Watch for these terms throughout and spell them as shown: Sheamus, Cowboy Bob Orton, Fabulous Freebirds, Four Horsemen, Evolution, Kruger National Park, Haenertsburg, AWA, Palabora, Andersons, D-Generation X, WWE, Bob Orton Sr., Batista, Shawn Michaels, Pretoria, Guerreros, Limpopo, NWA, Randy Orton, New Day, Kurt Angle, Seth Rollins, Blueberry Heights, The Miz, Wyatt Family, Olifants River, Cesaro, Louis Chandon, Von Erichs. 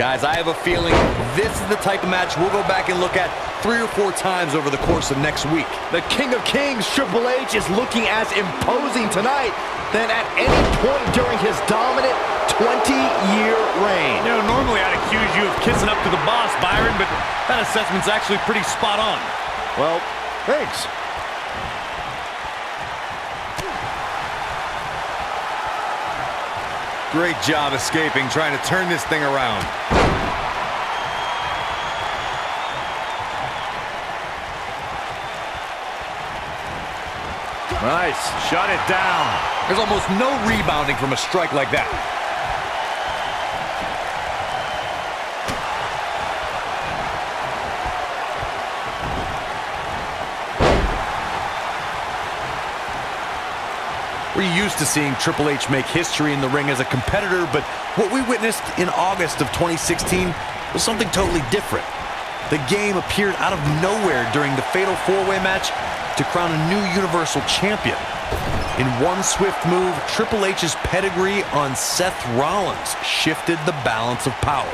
Guys, I have a feeling this is the type of match we'll go back and look at 3 or 4 times over the course of next week. The King of Kings, Triple H, is looking as imposing tonight than at any point during his dominant 20-year reign. You know, normally I'd accuse you of kissing up to the boss, Byron, but that assessment's actually pretty spot on. Well, thanks. Great job escaping, trying to turn this thing around. Nice. Shut it down. There's almost no rebounding from a strike like that. We're used to seeing Triple H make history in the ring as a competitor, but what we witnessed in August of 2016 was something totally different. The game appeared out of nowhere during the fatal four-way match to crown a new Universal Champion. In one swift move, Triple H's pedigree on Seth Rollins shifted the balance of power.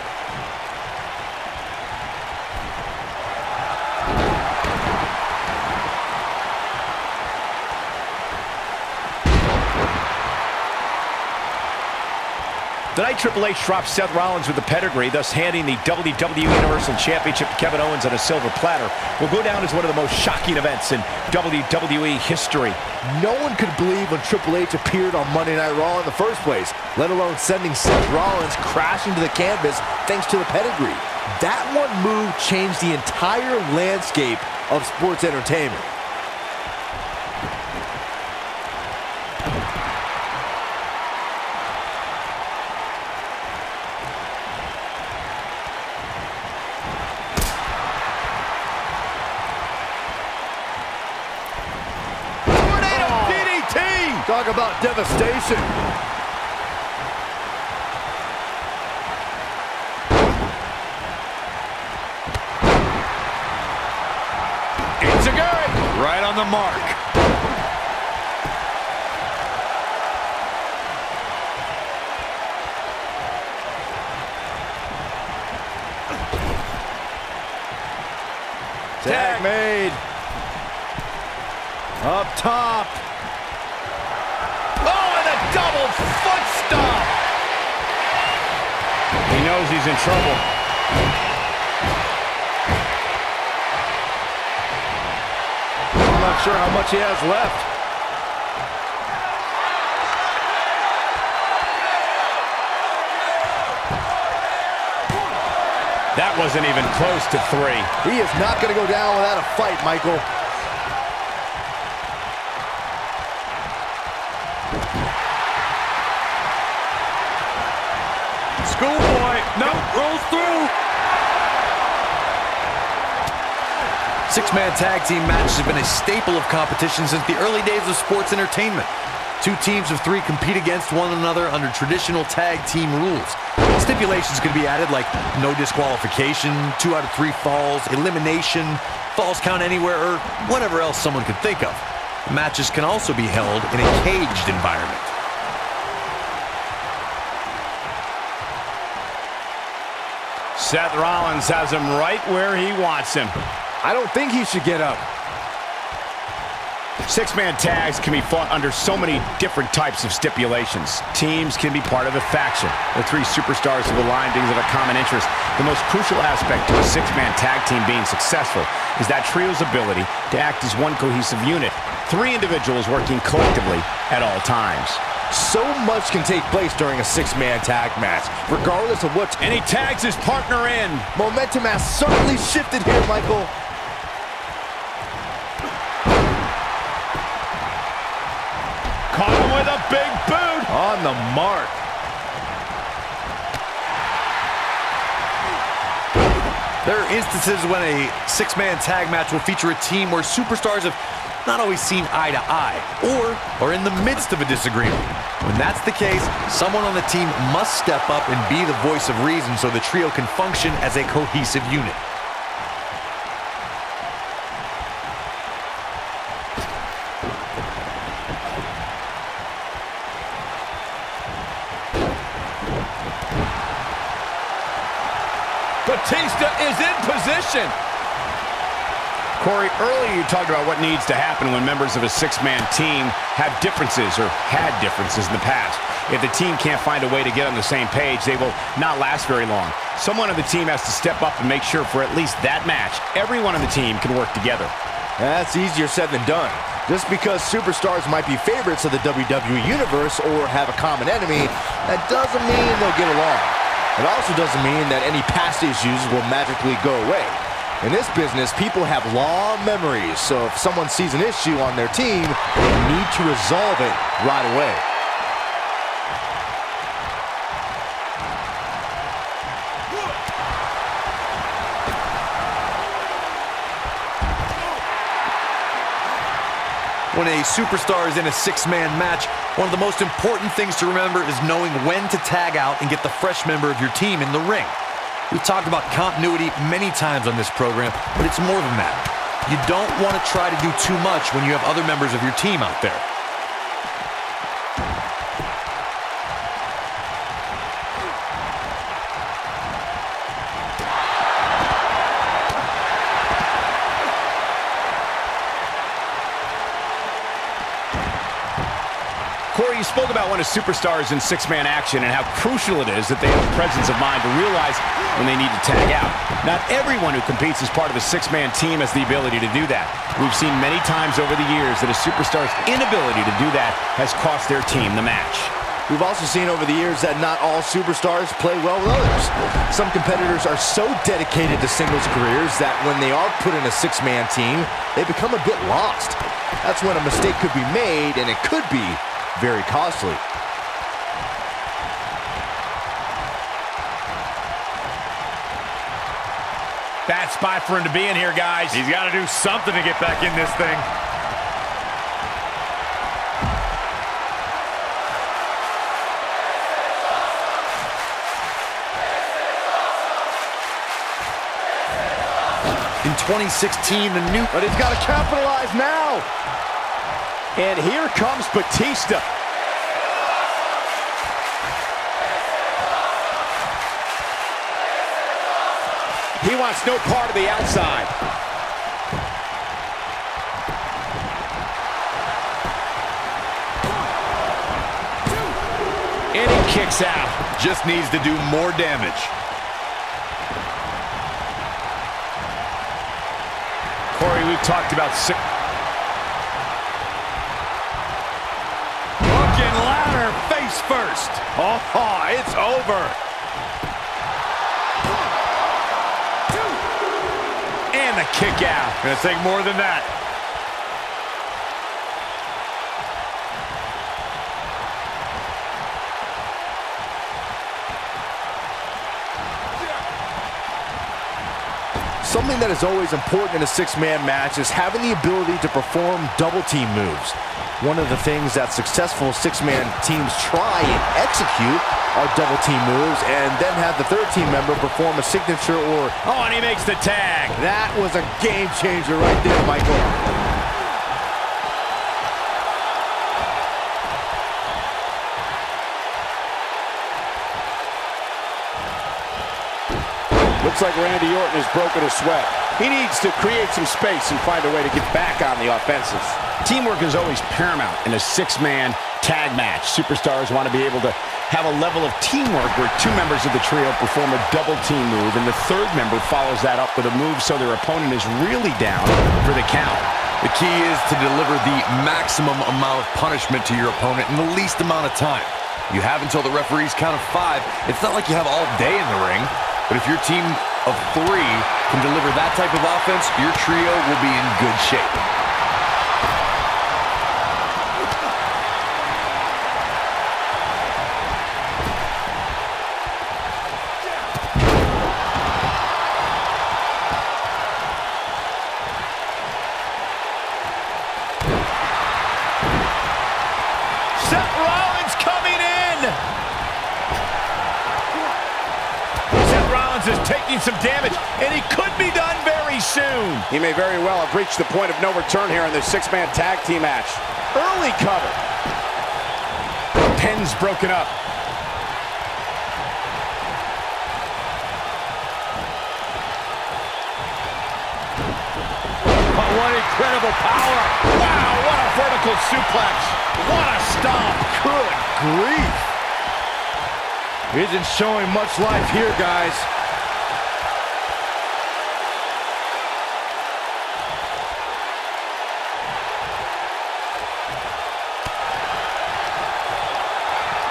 Tonight, Triple H drops Seth Rollins with the pedigree, thus handing the WWE Universal Championship to Kevin Owens on a silver platter. Will go down as one of the most shocking events in WWE history. No one could believe when Triple H appeared on Monday Night Raw in the first place, let alone sending Seth Rollins crashing to the canvas thanks to the pedigree. That one move changed the entire landscape of sports entertainment. Talk about devastation. It's a good. Right on the mark. Tag made. Up top. Double foot stomp. He knows he's in trouble. I'm not sure how much he has left. That wasn't even close to 3. He is not going to go down without a fight, Michael. Schoolboy, no, rolls through. 6-man tag team matches have been a staple of competition since the early days of sports entertainment. 2 teams of 3 compete against one another under traditional tag team rules. Stipulations can be added like no disqualification, 2 out of 3 falls, elimination, falls count anywhere, or whatever else someone could think of. Matches can also be held in a caged environment. Seth Rollins has him right where he wants him. I don't think he should get up. 6-man tags can be fought under so many different types of stipulations. Teams can be part of a faction. The 3 superstars have aligned because of a common interest. The most crucial aspect to a 6-man tag team being successful is that trio's ability to act as one cohesive unit. 3 individuals working collectively at all times. So much can take place during a 6-man tag match, regardless of what... And he tags his partner in. Momentum has certainly shifted here, Michael. Caught him with a big boot. On the mark. There are instances when a 6-man tag match will feature a team where superstars have not always seen eye to eye, or are in the midst of a disagreement. When that's the case, someone on the team must step up and be the voice of reason so the trio can function as a cohesive unit. Batista is in position. Corey, earlier you talked about what needs to happen when members of a six-man team have differences or had differences in the past. If the team can't find a way to get on the same page, they will not last very long. Someone on the team has to step up and make sure for at least that match, everyone on the team can work together. That's easier said than done. Just because superstars might be favorites of the WWE Universe or have a common enemy, that doesn't mean they'll get along. It also doesn't mean that any past issues will magically go away. In this business, people have long memories, so if someone sees an issue on their team, they need to resolve it right away. When a superstar is in a six-man match, one of the most important things to remember is knowing when to tag out and get the fresh member of your team in the ring. We've talked about continuity many times on this program, but it's more than that. You don't want to try to do too much when you have other members of your team out there. Corey, you spoke about one of superstars in six-man action and how crucial it is that they have a presence of mind to realize when they need to tag out. Not everyone who competes as part of a six-man team has the ability to do that. We've seen many times over the years that a superstar's inability to do that has cost their team the match. We've also seen over the years that not all superstars play well with others. Some competitors are so dedicated to singles careers that when they are put in a six-man team, they become a bit lost. That's when a mistake could be made, and it could be very costly. Bad spot for him to be in here, guys. He's got to do something to get back in this thing. In 2016, the new... But he's got to capitalize now. And here comes Batista. He wants no part of the outside. And he kicks out. Just needs to do more damage. Corey, we've talked about six... Face first. Oh, it's over. And the kick out. Gonna take more than that. Something that is always important in a six-man match is having the ability to perform double-team moves. One of the things that successful six-man teams try and execute are double-team moves, and then have the third team member perform a signature or... Oh, and he makes the tag. That was a game changer right there, Michael. Looks like Randy Orton has broken a sweat. He needs to create some space and find a way to get back on the offensive. Teamwork is always paramount in a six-man tag match. Superstars want to be able to have a level of teamwork where two members of the trio perform a double-team move, and the third member follows that up with a move so their opponent is really down for the count. The key is to deliver the maximum amount of punishment to your opponent in the least amount of time. You have until the referee's count of 5. It's not like you have all day in the ring. But if your team of 3 can deliver that type of offense, your trio will be in good shape. Seth Rollins coming in! Is taking some damage, and he could be done very soon. He may very well have reached the point of no return here in this six-man tag team match. Early cover. Pins broken up. forward suplex. What a stomp. Good grief. Isn't showing much life here, guys.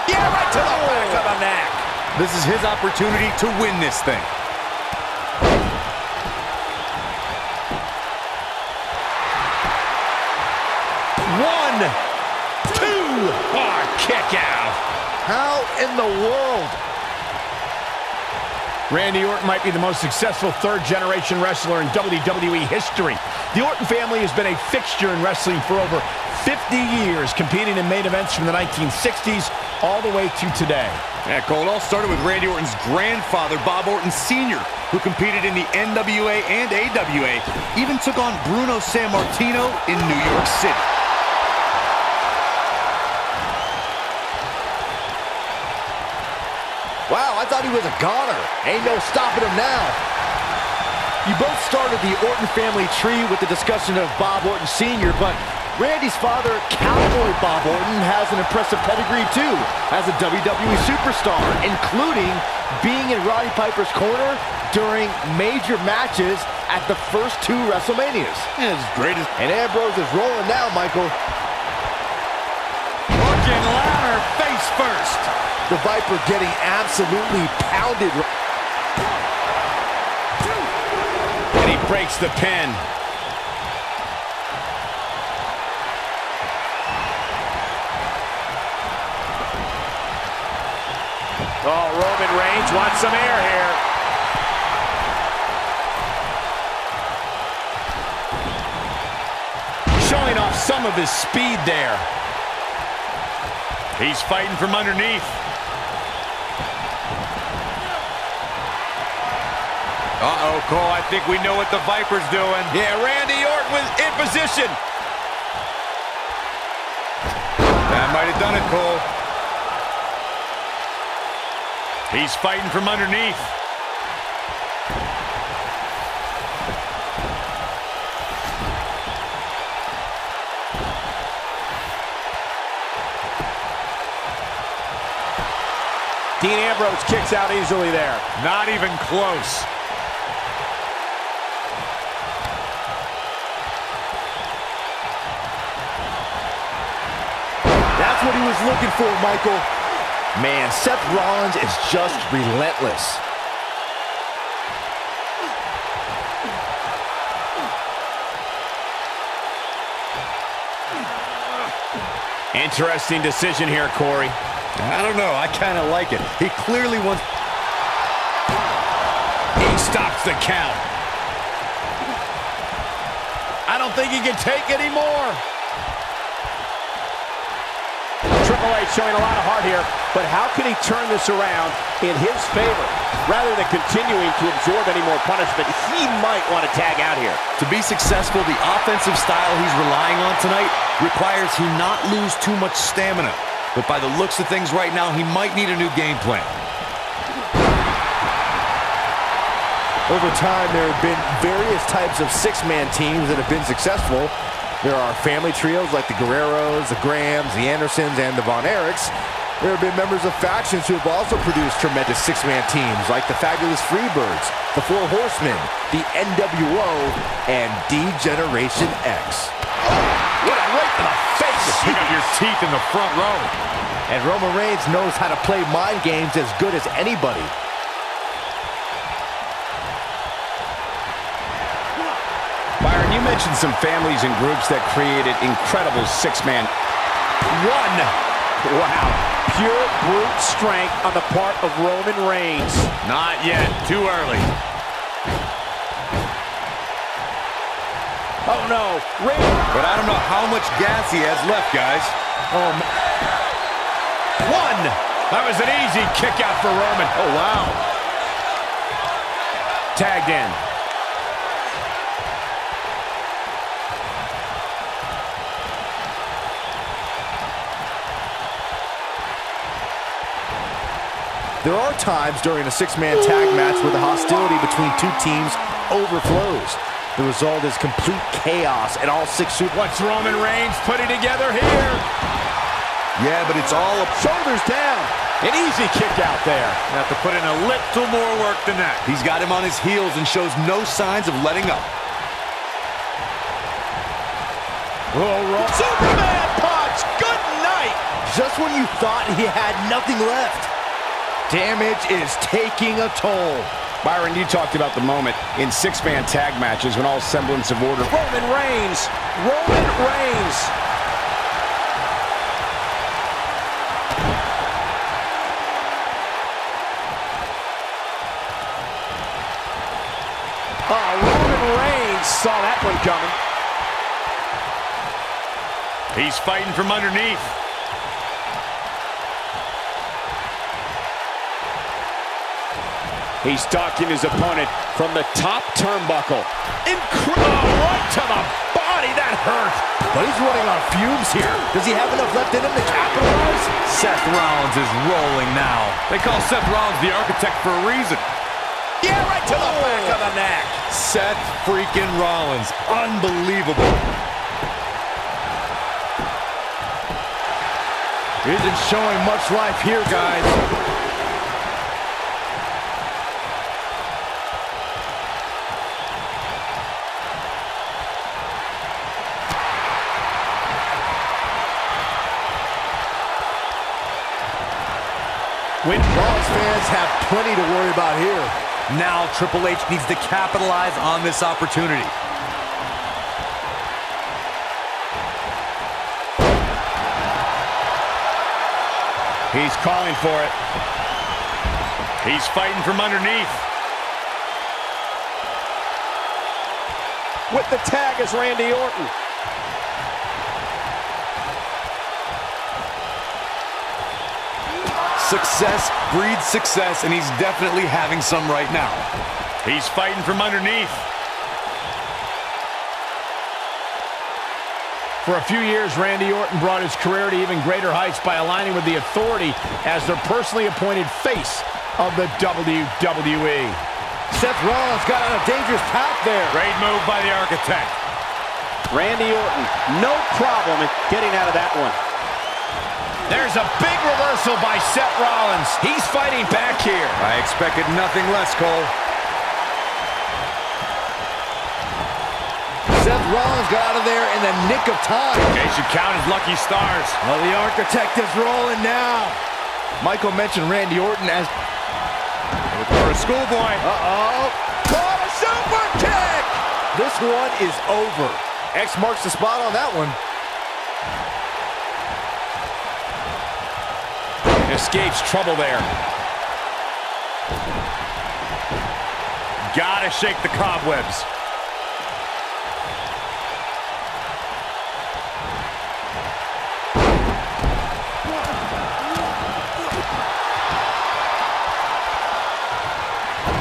Yeah, right to the back of the neck. This is his opportunity to win this thing. Kick out. How in the world? Randy Orton might be the most successful third-generation wrestler in WWE history. The Orton family has been a fixture in wrestling for over 50 years, competing in main events from the 1960s all the way to today. Yeah, Cole, it all started with Randy Orton's grandfather, Bob Orton Sr., who competed in the NWA and AWA, even took on Bruno Sammartino in New York City. Wow, I thought he was a goner. Ain't no stopping him now. You both started the Orton family tree with the discussion of Bob Orton Sr., but Randy's father, Cowboy Bob Orton, has an impressive pedigree too as a WWE superstar, including being in Roddy Piper's corner during major matches at the first two WrestleManias. Yeah, it's great. And Ambrose is rolling now, Michael. Working ladder face first. The Viper getting absolutely pounded. And he breaks the pin. Oh, Roman Reigns wants some air here. Showing off some of his speed there. He's fighting from underneath. Uh-oh, Cole, I think we know what the Viper's doing. Yeah, Randy Orton was in position. That might have done it, Cole. He's fighting from underneath. Dean Ambrose kicks out easily there. Not even close. What he was looking for, Michael. Man, Seth Rollins is just relentless. Interesting decision here, Corey. I don't know. I kind of like it. He clearly wants... He stops the count. I don't think he can take anymore. Triple H showing a lot of heart here, but how can he turn this around in his favor? Rather than continuing to absorb any more punishment, he might want to tag out here. To be successful, the offensive style he's relying on tonight requires he not lose too much stamina. But by the looks of things right now, he might need a new game plan. Over time, there have been various types of six-man teams that have been successful. There are family trios like the Guerreros, the Grahams, the Andersons, and the Von Erichs. There have been members of factions who have also produced tremendous six-man teams like the Fabulous Freebirds, the Four Horsemen, the NWO, and D-Generation X. Oh, what a right to the face! Pick up your teeth in the front row. And Roman Reigns knows how to play mind games as good as anybody. You mentioned some families and groups that created incredible six-man. One. Wow. Pure brute strength on the part of Roman Reigns. Not yet. Too early. Oh, no. Reigns. But I don't know how much gas he has left, guys. One. That was an easy kick out for Roman. Oh, wow. Tagged in. There are times during a six-man tag match where the hostility between two teams overflows. The result is complete chaos and all six suplex. What's Roman Reigns putting together here? Yeah, but it's all up. Shoulders down. An easy kick out there. You have to put in a little more work than that. He's got him on his heels and shows no signs of letting up. Oh, Superman punch! Good night! Just when you thought he had nothing left. Damage is taking a toll. Byron, you talked about the moment in six-man tag matches when all semblance of order. Roman Reigns! Roman Reigns! Oh, Roman Reigns saw that one coming. He's fighting from underneath. He's stalking his opponent from the top turnbuckle. Incredible! Oh, right to the body, that hurt. But he's running on fumes here. Does he have enough left in him to capitalize? Seth Rollins is rolling now. They call Seth Rollins the architect for a reason. Yeah, right to the back of the neck. Seth freaking Rollins, unbelievable. Isn't showing much life here, guys. When Raw's fans have plenty to worry about here. Now Triple H needs to capitalize on this opportunity. He's calling for it. He's fighting from underneath. With the tag is Randy Orton. Success breeds success, and he's definitely having some right now. He's fighting from underneath. For a few years, Randy Orton brought his career to even greater heights by aligning with the Authority as their personally appointed face of the WWE. Seth Rollins got on a dangerous path there. Great move by the architect. Randy Orton, no problem getting out of that one. There's a big reversal by Seth Rollins. He's fighting back here. I expected nothing less, Cole. Seth Rollins got out of there in the nick of time. They should count his lucky stars. Well, the architect is rolling now. Michael mentioned Randy Orton as... for a schoolboy. Uh-oh. Caught a super kick! This one is over. X marks the spot on that one. Escapes trouble there. Gotta shake the cobwebs.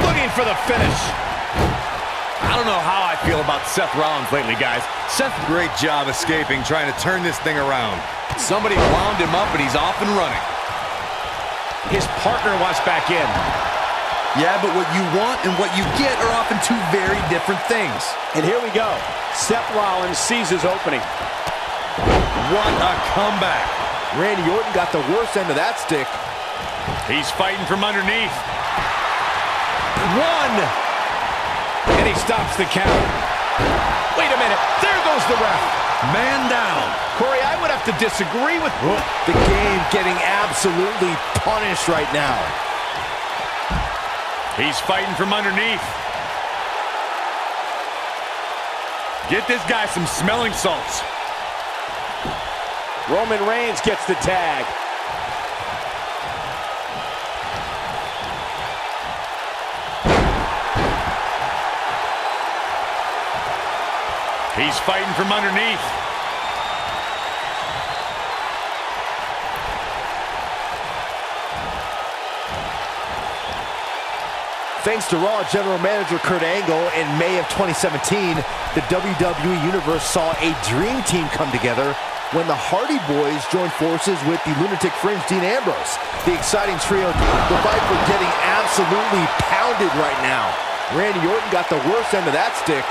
Looking for the finish. I don't know how I feel about Seth Rollins lately, guys. Seth, great job escaping, trying to turn this thing around. Somebody wound him up, and he's off and running. His partner wants back in. Yeah, but what you want and what you get are often two very different things. And here we go. Seth Rollins sees his opening. What a comeback. Randy Orton got the worst end of that stick. He's fighting from underneath. One. And he stops the count. Wait a minute. There goes the ref. Man down. Corey, I would have to disagree with the game getting absolutely punished right now. He's fighting from underneath. Get this guy some smelling salts. Roman Reigns gets the tag. He's fighting from underneath. Thanks to Raw General Manager Kurt Angle in May of 2017, the WWE Universe saw a dream team come together when the Hardy Boys joined forces with the lunatic fringe Dean Ambrose. The exciting trio, the fight for getting absolutely pounded right now. Randy Orton got the worst end of that stick.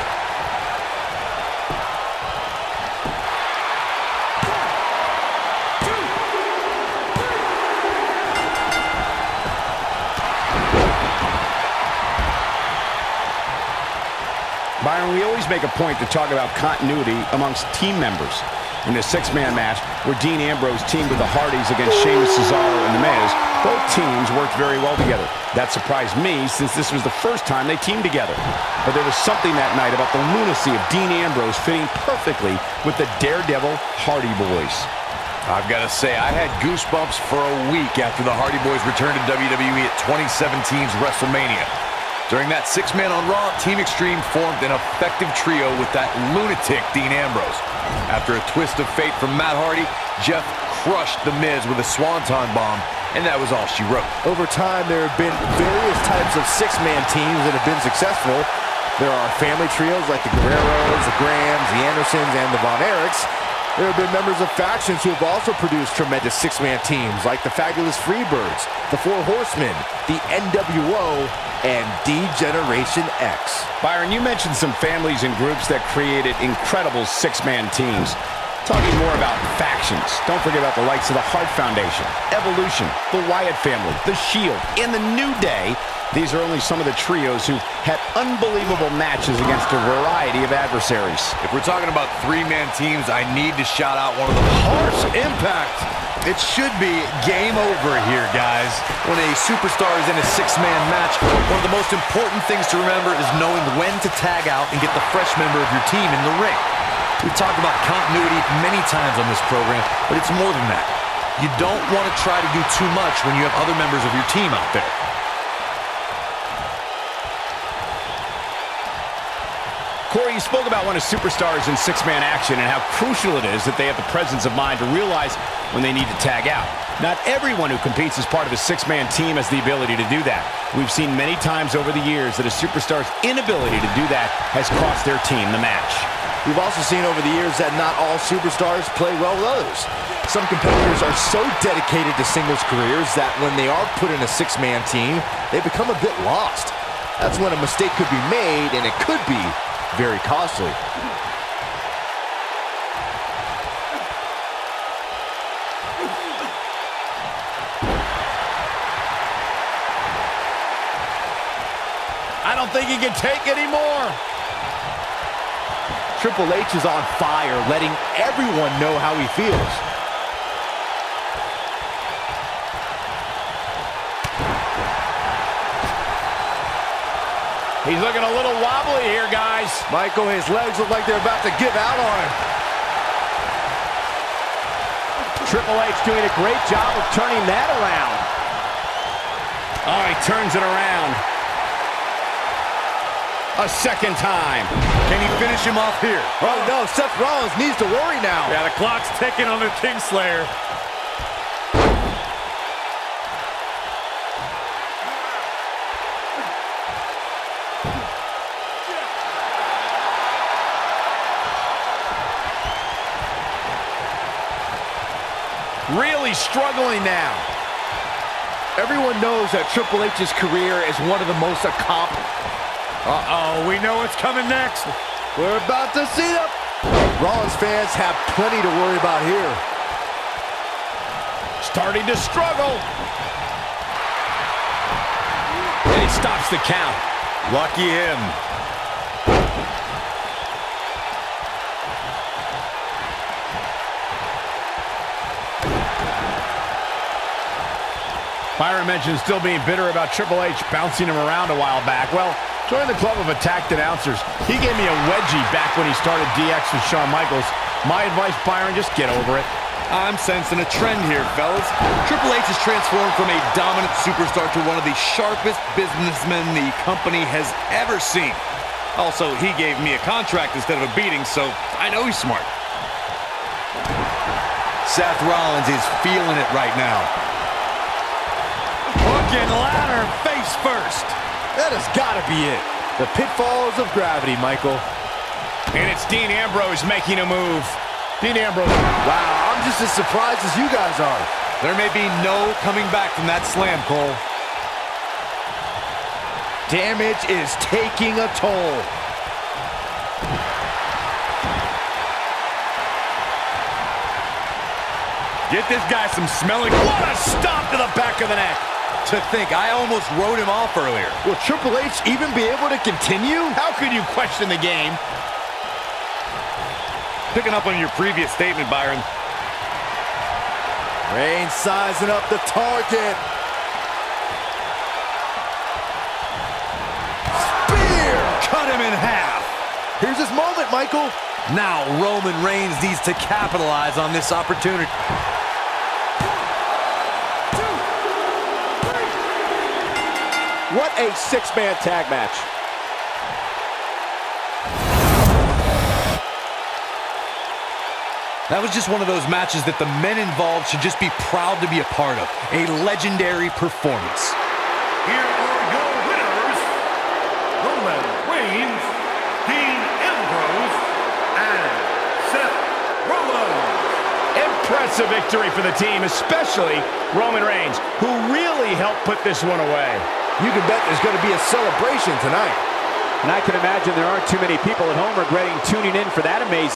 Byron, we always make a point to talk about continuity amongst team members. In the six-man match, where Dean Ambrose teamed with the Hardys against Sheamus, Cesaro, and The Miz, both teams worked very well together. That surprised me, since this was the first time they teamed together. But there was something that night about the lunacy of Dean Ambrose fitting perfectly with the daredevil Hardy Boys. I've got to say, I had goosebumps for a week after the Hardy Boys returned to WWE at 2017's WrestleMania. During that six-man on Raw, Team Extreme formed an effective trio with that lunatic Dean Ambrose. After a twist of fate from Matt Hardy, Jeff crushed The Miz with a swanton bomb, and that was all she wrote. Over time, there have been various types of six-man teams that have been successful. There are family trios like the Guerreros, the Grahams, the Andersons, and the Von Erichs. There have been members of factions who have also produced tremendous six-man teams, like the Fabulous Freebirds, the Four Horsemen, the NWO, and D-Generation X. Byron, you mentioned some families and groups that created incredible six-man teams. Talking more about factions, don't forget about the likes of the Hart Foundation, Evolution, the Wyatt Family, the Shield, and the New Day. These are only some of the trios who had unbelievable matches against a variety of adversaries. If we're talking about three-man teams, I need to shout out one of them. Harsh Impact. It should be game over here, guys. When a superstar is in a six-man match, one of the most important things to remember is knowing when to tag out and get the fresh member of your team in the ring. We've talked about continuity many times on this program, but it's more than that. You don't want to try to do too much when you have other members of your team out there. Corey, you spoke about one of superstars in six-man action and how crucial it is that they have the presence of mind to realize when they need to tag out. Not everyone who competes as part of a six-man team has the ability to do that. We've seen many times over the years that a superstar's inability to do that has cost their team the match. We've also seen over the years that not all superstars play well with others. Some competitors are so dedicated to singles careers that when they are put in a six-man team, they become a bit lost. That's when a mistake could be made, and it could be very costly. I don't think he can take anymore. Triple H is on fire, letting everyone know how he feels. He's looking a little wobbly here, guys. Michael, his legs look like they're about to give out on him. Triple H doing a great job of turning that around. Oh, he turns it around. A second time. Can he finish him off here? Oh, no, Seth Rollins needs to worry now. Yeah, the clock's ticking on the Kingslayer. Really struggling now. Everyone knows that Triple H's career is one of the most accomplished. Uh-oh, we know what's coming next. We're about to see it. Rollins fans have plenty to worry about here. Starting to struggle. And he stops the count. Lucky him. Byron mentioned still being bitter about Triple H bouncing him around a while back. Well, join the club of attacked announcers. He gave me a wedgie back when he started DX with Shawn Michaels. My advice, Byron, just get over it. I'm sensing a trend here, fellas. Triple H has transformed from a dominant superstar to one of the sharpest businessmen the company has ever seen. Also, he gave me a contract instead of a beating, so I know he's smart. Seth Rollins is feeling it right now. And ladder face first. That has got to be it. The pitfalls of gravity, Michael. And it's Dean Ambrose making a move. Dean Ambrose. Wow, I'm just as surprised as you guys are. There may be no coming back from that slam, Cole. Damage is taking a toll. Get this guy some smelling. What a stop to the back of the neck. To think, I almost wrote him off earlier. Will Triple H even be able to continue? How could you question the game? Picking up on your previous statement, Byron. Reigns sizing up the target. Spear! Cut him in half. Here's his moment, Michael. Now Roman Reigns needs to capitalize on this opportunity. What a six-man tag match. That was just one of those matches that the men involved should just be proud to be a part of. A legendary performance. Here are your winners, Roman Reigns, Dean Ambrose, and Seth Rollins. Impressive victory for the team, especially Roman Reigns, who really helped put this one away. You can bet there's going to be a celebration tonight. And I can imagine there aren't too many people at home regretting tuning in for that amazing.